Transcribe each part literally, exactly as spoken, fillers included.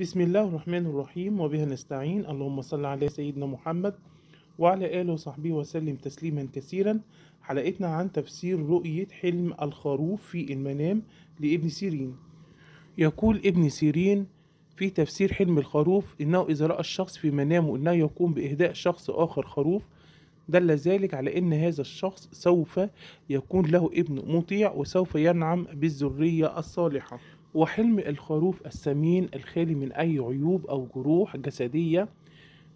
بسم الله الرحمن الرحيم وبها نستعين. اللهم صل على سيدنا محمد وعلى آله وصحبه وسلم تسليما كثيرا. حلقتنا عن تفسير رؤية حلم الخروف في المنام لابن سيرين. يقول ابن سيرين في تفسير حلم الخروف: إنه إذا رأى الشخص في منامه أنه يقوم بإهداء شخص آخر خروف، دل ذلك على أن هذا الشخص سوف يكون له ابن مطيع وسوف ينعم بالذرية الصالحة. وحلم الخروف السمين الخالي من أي عيوب أو جروح جسدية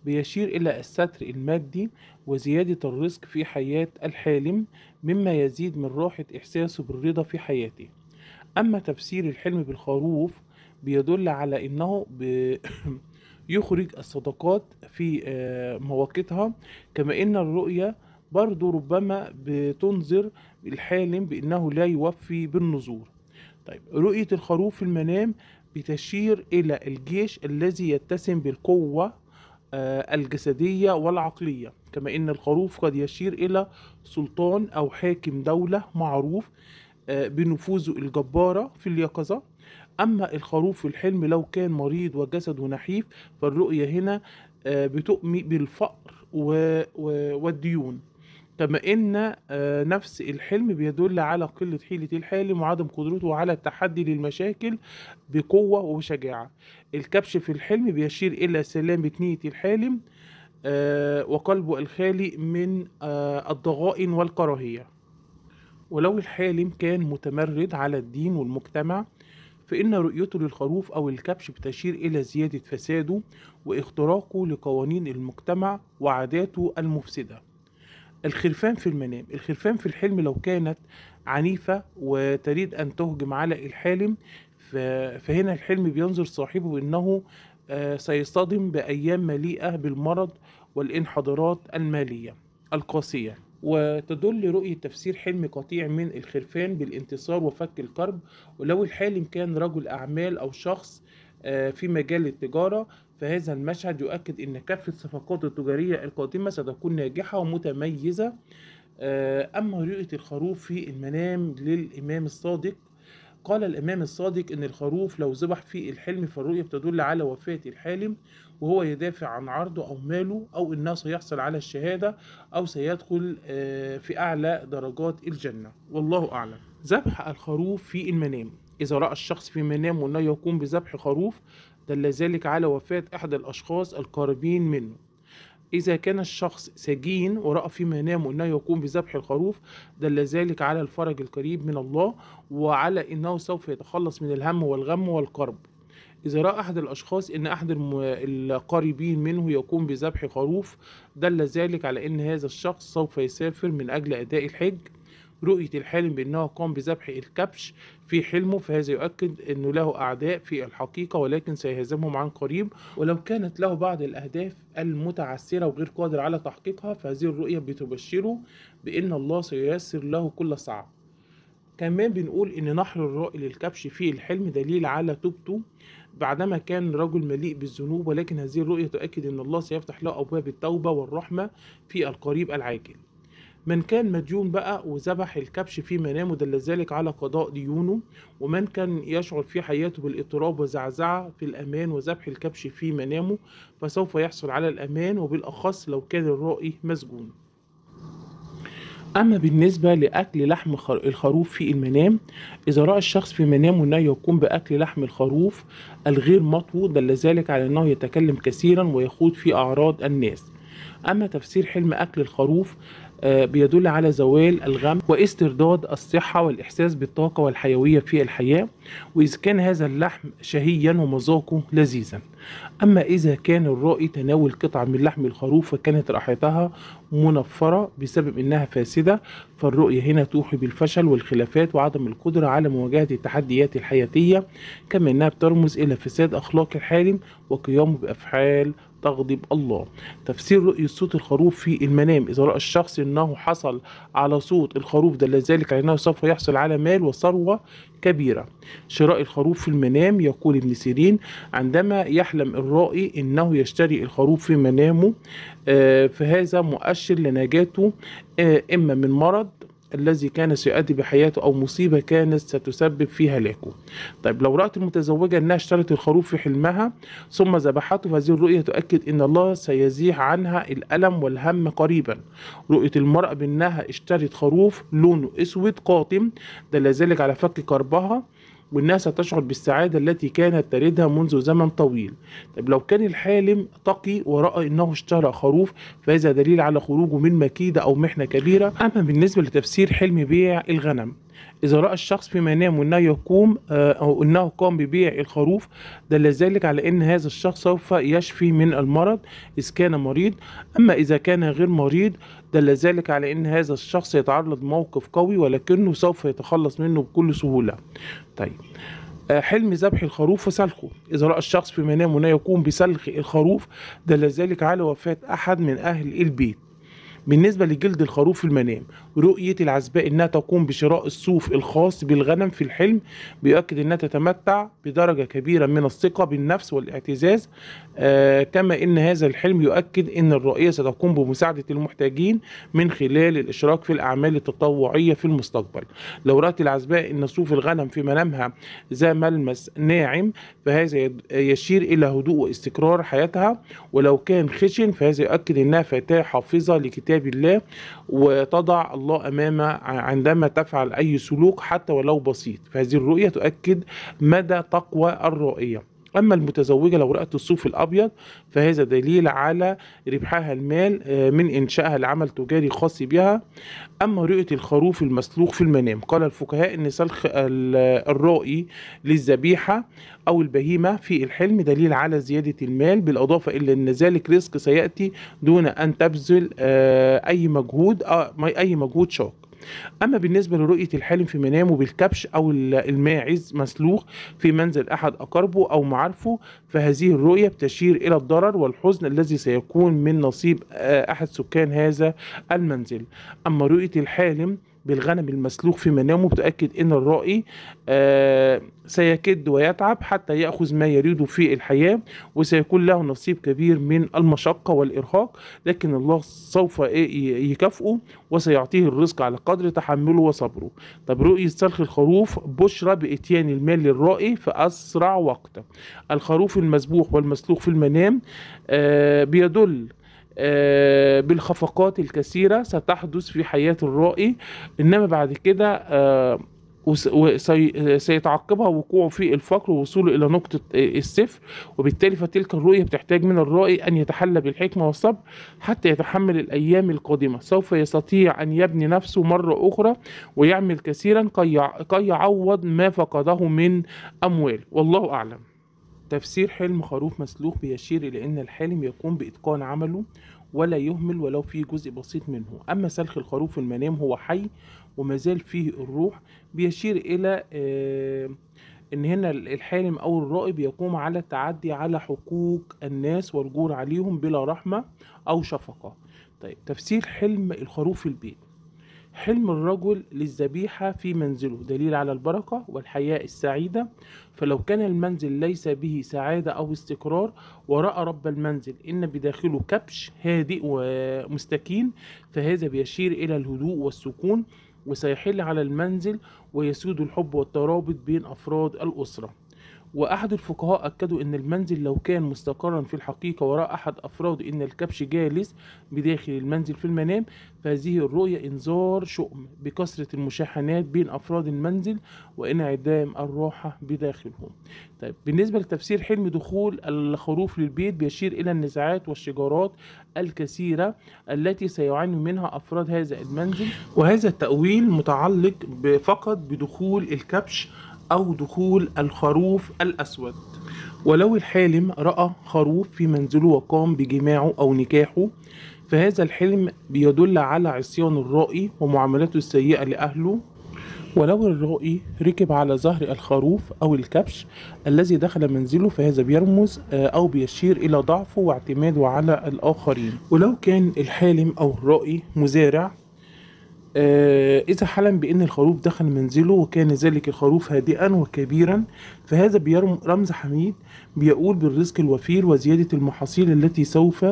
بيشير إلى الستر المادي وزيادة الرزق في حياة الحالم، مما يزيد من راحة إحساسه بالرضا في حياته. أما تفسير الحلم بالخروف بيدل على أنه بيخرج الصدقات في مواقيتها، كما أن الرؤية برضو ربما بتنذر الحالم بأنه لا يوفي بالنذور. طيب، رؤية الخروف في المنام بتشير إلى الجيش الذي يتسم بالقوة الجسدية والعقلية، كما إن الخروف قد يشير إلى سلطان أو حاكم دولة معروف بنفوذه الجبارة في اليقظة. أما الخروف في الحلم لو كان مريض وجسده نحيف، فالرؤية هنا بتؤمي بالفقر والديون، كما ان نفس الحلم بيدل على قلة حيلة الحالم وعدم قدرته على التحدي للمشاكل بقوة وشجاعة. الكبش في الحلم بيشير الى سلامة نية الحالم وقلبه الخالي من الضغائن والكراهية. ولو الحالم كان متمرد على الدين والمجتمع، فإن رؤيته للخروف أو الكبش بتشير إلى زيادة فساده واختراقه لقوانين المجتمع وعاداته المفسدة. الخرفان في المنام: الخرفان في الحلم لو كانت عنيفة وتريد أن تهجم على الحالم، فهنا الحلم بينظر صاحبه أنه سيصطدم بأيام مليئة بالمرض والانحدارات المالية القاسية. وتدل رؤية تفسير حلم قطيع من الخرفان بالانتصار وفك الكرب. ولو الحالم كان رجل أعمال أو شخص في مجال التجارة، فهذا المشهد يؤكد أن كافة الصفقات التجارية القادمة ستكون ناجحة ومتميزة. أما رؤية الخروف في المنام للإمام الصادق: قال الإمام الصادق أن الخروف لو ذبح في الحلم، فالرؤية بتدل على وفاة الحالم وهو يدافع عن عرضه أو ماله، أو أنه سيحصل على الشهادة أو سيدخل في أعلى درجات الجنة، والله أعلم. ذبح الخروف في المنام: إذا رأى الشخص في منامه أنه يقوم بذبح خروف، دل ذلك على وفاة أحد الأشخاص القريبين منه. إذا كان الشخص سجين ورأى في منامه أنه يقوم بذبح الخروف، دل ذلك على الفرج القريب من الله وعلى أنه سوف يتخلص من الهم والغم والكرب. إذا رأى أحد الأشخاص أن أحد القريبين منه يقوم بذبح خروف، دل ذلك على أن هذا الشخص سوف يسافر من أجل أداء الحج. رؤية الحالم بأنه قام بذبح الكبش في حلمه، فهذا يؤكد أنه له أعداء في الحقيقة ولكن سيهزمهم عن قريب. ولو كانت له بعض الأهداف المتعسرة وغير قادر على تحقيقها، فهذه الرؤية بتبشره بأن الله سييسر له كل صعب. كمان بنقول أن نحر الرأي للكبش في الحلم دليل على توبته بعدما كان رجل مليء بالذنوب، ولكن هذه الرؤية تؤكد أن الله سيفتح له أبواب التوبة والرحمة في القريب العاجل. من كان مديون بقى وذبح الكبش في منامه، دل ذلك على قضاء ديونه. ومن كان يشعر في حياته بالاضطراب وزعزعة في الأمان وذبح الكبش في منامه، فسوف يحصل على الأمان، وبالأخص لو كان الرائي مسجون. أما بالنسبة لأكل لحم الخروف في المنام: إذا رأى الشخص في منامه أنه يقوم بأكل لحم الخروف الغير مطوي، دل ذلك على أنه يتكلم كثيرا ويخوض في أعراض الناس. أما تفسير حلم أكل الخروف بيدل على زوال الغم واسترداد الصحة والإحساس بالطاقة والحيوية في الحياة، وإذا كان هذا اللحم شهيا ومذاقه لذيذا. أما إذا كان الرائي تناول قطعة من لحم الخروف وكانت رائحتها منفرة بسبب أنها فاسدة، فالرؤية هنا توحي بالفشل والخلافات وعدم القدرة على مواجهة التحديات الحياتية، كما أنها بترمز إلى فساد أخلاق الحالم وقيامه بأفعال تغضب الله. تفسير رؤية صوت الخروف في المنام: إذا رأى الشخص أنه حصل على صوت الخروف، دل ذلك على أنه سوف يحصل على مال وثروة كبيرة. شراء الخروف في المنام: يقول ابن سيرين: عندما يحلم الرائي أنه يشتري الخروف في منامه، فهذا مؤشر لنجاته إما من مرض الذي كان سيؤدي بحياته أو مصيبة كانت ستسبب فيها هلاكه. طيب لو رأت المتزوجة أنها اشترت الخروف في حلمها ثم ذبحته، فهذه الرؤية تؤكد أن الله سيزيح عنها الألم والهم قريبا. رؤية المرأة بأنها اشترت خروف لونه أسود قاتم دل ذلك على فك كربها، والناس تشعر بالسعادة التي كانت تريدها منذ زمن طويل. طيب لو كان الحالم تقي ورأى أنه اشترى خروف، فهذا دليل على خروجه من مكيدة أو محنة كبيرة. أما بالنسبة لتفسير حلم بيع الغنم، إذا رأى الشخص في منامه أنه يقوم أو أنه قام ببيع الخروف، دل ذلك على أن هذا الشخص سوف يشفي من المرض إذا كان مريض. أما إذا كان غير مريض، دل ذلك على أن هذا الشخص يتعرض لموقف قوي ولكنه سوف يتخلص منه بكل سهولة. طيب حلم ذبح الخروف وسلخه، إذا رأى الشخص في منامه أنه يقوم بسلخ الخروف، دل ذلك على وفاة أحد من أهل البيت. بالنسبة لجلد الخروف في المنام، رؤية العزباء أنها تقوم بشراء الصوف الخاص بالغنم في الحلم بيؤكد أنها تتمتع بدرجة كبيرة من الثقة بالنفس والاعتزاز. آه كما أن هذا الحلم يؤكد أن الرؤية ستقوم بمساعدة المحتاجين من خلال الإشراك في الأعمال التطوعية في المستقبل. لو رأت العزباء أن صوف الغنم في منامها ذا ملمس ناعم، فهذا يشير إلى هدوء واستقرار حياتها. ولو كان خشن، فهذا يؤكد أنها فتاة حافظة لكتاب بالله، وتضع الله أمامها عندما تفعل أي سلوك حتى ولو بسيط. فهذه الرؤية تؤكد مدى تقوى الرؤية. أما المتزوجة لو رأت الصوف الأبيض، فهذا دليل على ربحها المال من إنشائها لعمل تجاري خاص بها. أما رؤية الخروف المسلوخ في المنام، قال الفقهاء أن سلخ الرائي للذبيحة أو البهيمة في الحلم دليل على زيادة المال، بالإضافة إلى أن ذلك رزق سيأتي دون أن تبذل أي مجهود أي مجهود شاق. أما بالنسبة لرؤية الحالم في منامه بالكبش أو الماعز مسلوخ في منزل أحد أقاربه أو معارفه، فهذه الرؤية بتشير إلى الضرر والحزن الذي سيكون من نصيب أحد سكان هذا المنزل. أما رؤية الحالم بالغنم المسلوخ في منامه بتأكد أن الرائي آه سيكد ويتعب حتى يأخذ ما يريده في الحياة، وسيكون له نصيب كبير من المشقة والإرهاق، لكن الله سوف يكافئه وسيعطيه الرزق على قدر تحمله وصبره. طب رؤية سلخ الخروف بشرى بإتيان المال للرائي في أسرع وقت. الخروف المذبوح والمسلوخ في المنام آه بيدل آه بالخفقات الكثيرة ستحدث في حياة الرائي، إنما بعد كده آه سيتعقبها وقوعه في الفقر ووصوله إلى نقطة الصفر، وبالتالي فتلك الرؤية بتحتاج من الرائي أن يتحلى بالحكمة والصبر حتى يتحمل الأيام القادمة. سوف يستطيع أن يبني نفسه مرة أخرى ويعمل كثيرا كي يعوض ما فقده من أموال، والله أعلم. تفسير حلم خروف مسلوخ بيشير إلى أن الحالم يقوم بإتقان عمله ولا يهمل ولو فيه جزء بسيط منه. أما سلخ الخروف المنام هو حي ومازال فيه الروح، بيشير إلى آه إن هنا الحالم أو الرائي بيقوم على التعدي على حقوق الناس والجور عليهم بلا رحمة أو شفقة. طيب تفسير حلم الخروف في البيت، حلم الرجل للذبيحة في منزله دليل على البركة والحياة السعيدة. فلو كان المنزل ليس به سعادة أو استقرار، ورأى رب المنزل إن بداخله كبش هادئ ومستكين، فهذا بيشير إلى الهدوء والسكون، وسيحل على المنزل ويسود الحب والترابط بين أفراد الأسرة. وأحد الفقهاء أكدوا أن المنزل لو كان مستقرا في الحقيقة، وراء أحد أفراده أن الكبش جالس بداخل المنزل في المنام، فهذه الرؤية إنذار شؤم بكثرة المشاحنات بين أفراد المنزل وإنعدام الراحة بداخلهم. طيب بالنسبة لتفسير حلم دخول الخروف للبيت، بيشير إلى النزاعات والشجارات الكثيرة التي سيعاني منها أفراد هذا المنزل، وهذا التأويل متعلق فقط بدخول الكبش أو دخول الخروف الأسود. ولو الحالم رأى خروف في منزله وقام بجماعه أو نكاحه، فهذا الحلم بيدل على عصيان الرائي ومعاملته السيئة لأهله. ولو الرائي ركب على ظهر الخروف أو الكبش الذي دخل منزله، فهذا بيرمز أو بيشير إلى ضعفه واعتماده على الآخرين. ولو كان الحالم أو الرائي مزارع، إذا حلم بأن الخروف دخل منزله وكان ذلك الخروف هادئا وكبيرا، فهذا رمز حميد بيقول بالرزق الوفير وزيادة المحاصيل التي سوف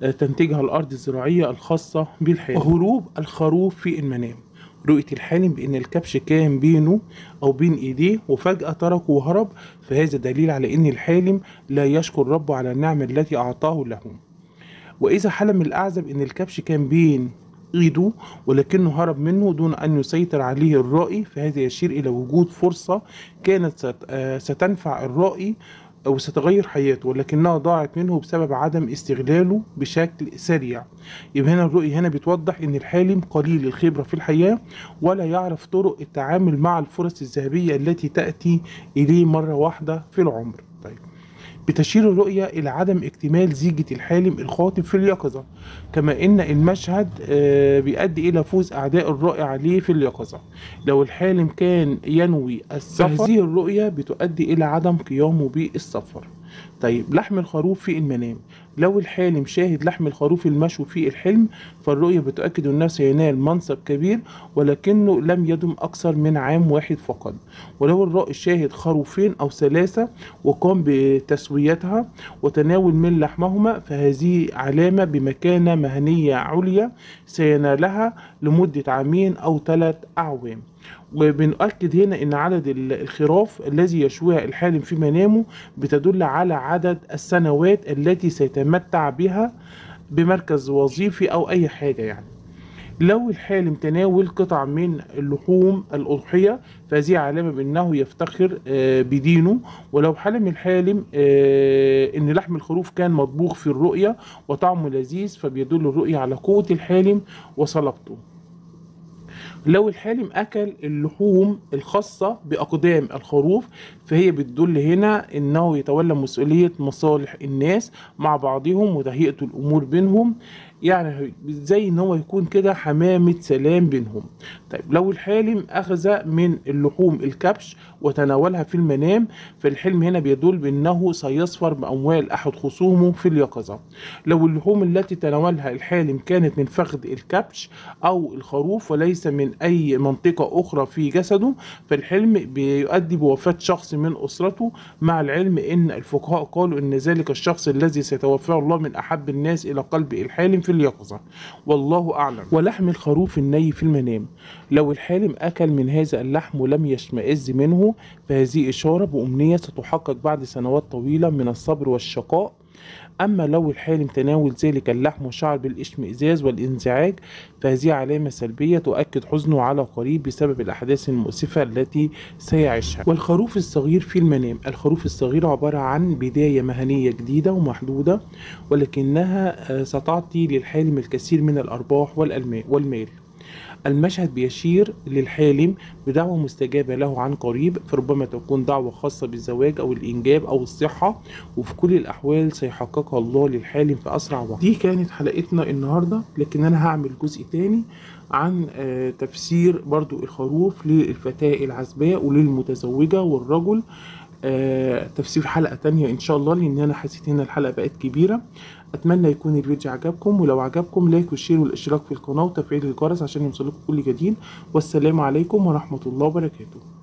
تنتجها الأرض الزراعية الخاصة بالحياة. وهروب الخروف في المنام، رؤية الحالم بأن الكبش كان بينه أو بين إيديه وفجأة تركه وهرب، فهذا دليل على أن الحالم لا يشكر ربه على النعمة التي أعطاه له. وإذا حلم الأعزب أن الكبش كان بين إيده ولكنه هرب منه دون أن يسيطر عليه الرائي، فهذا يشير إلى وجود فرصة كانت ستنفع الرائي أو ستغير حياته ولكنها ضاعت منه بسبب عدم استغلاله بشكل سريع. يبقى هنا الرؤي هنا بتوضح ان الحالم قليل الخبرة في الحياة ولا يعرف طرق التعامل مع الفرص الذهبية التي تأتي إليه مرة واحدة في العمر. طيب، بتشير الرؤية إلى عدم اكتمال زيجة الحالم الخاطب في اليقظة، كما إن المشهد بيؤدي إلى فوز أعداء الرائي عليه في اليقظة. لو الحالم كان ينوي السفر فهذه الرؤية بتؤدي إلى عدم قيامه بالسفر. طيب، لحم الخروف في المنام، لو الحالم شاهد لحم الخروف المشوي في الحلم فالرؤية بتؤكد أنه سينال منصب كبير ولكنه لم يدم أكثر من عام واحد فقط. ولو الرائي شاهد خروفين أو ثلاثة وقام بتسويتها وتناول من لحمهما فهذه علامة بمكانة مهنية عليا سينالها لمدة عامين أو ثلاث أعوام. وبنؤكد هنا ان عدد الخراف الذي يشويها الحالم في منامه بتدل على عدد السنوات التي سيتمتع بها بمركز وظيفي او اي حاجة يعني. لو الحالم تناول قطع من اللحوم الأضحية فهذه علامة بأنه يفتخر بدينه. ولو حلم الحالم أن لحم الخروف كان مطبوخ في الرؤية وطعمه لذيذ فبيدل الرؤية على قوة الحالم وصلابته. لو الحالم أكل اللحوم الخاصة بأقدام الخروف فهي بتدل هنا أنه يتولى مسؤولية مصالح الناس مع بعضهم وتهيئة الأمور بينهم، يعني زي ان هو يكون كده حمامة سلام بينهم. طيب، لو الحالم اخذ من اللحوم الكبش وتناولها في المنام فالحلم هنا بيدل بانه سيظفر باموال احد خصومه في اليقظة. لو اللحوم التي تناولها الحالم كانت من فخذ الكبش او الخروف وليس من اي منطقة اخرى في جسده فالحلم بيؤدي بوفاة شخص من اسرته، مع العلم ان الفقهاء قالوا ان ذلك الشخص الذي سيتوفاه الله من احب الناس الى قلب الحالم في اليقظة، والله أعلم. ولحم الخروف الني في المنام، لو الحالم أكل من هذا اللحم ولم يشمئز منه فهذه إشارة بأمنية ستحقق بعد سنوات طويلة من الصبر والشقاء. أما لو الحالم تناول ذلك اللحم وشعر بالاشمئزاز والانزعاج فهذه علامة سلبية تؤكد حزنه على قريب بسبب الأحداث المؤسفة التي سيعيشها. والخروف الصغير في المنام، الخروف الصغير عبارة عن بداية مهنية جديدة ومحدودة ولكنها ستعطي للحالم الكثير من الأرباح والمال. المشهد بيشير للحالم بدعوة مستجابة له عن قريب، فربما تكون دعوة خاصة بالزواج أو الإنجاب أو الصحة، وفي كل الأحوال سيحققها الله للحالم في أسرع وقت. دي كانت حلقتنا النهاردة، لكن أنا هعمل جزء تاني عن تفسير برضو الخروف للفتاة العزباء وللمتزوجة والرجل، تفسير حلقة تانية إن شاء الله، لأن أنا حسيت هنا الحلقة بقت كبيرة. أتمنى يكون الفيديو عجبكم، ولو عجبكم لايك والشير والاشتراك في القناة وتفعيل الجرس عشان يوصلكم كل جديد. والسلام عليكم ورحمة الله وبركاته.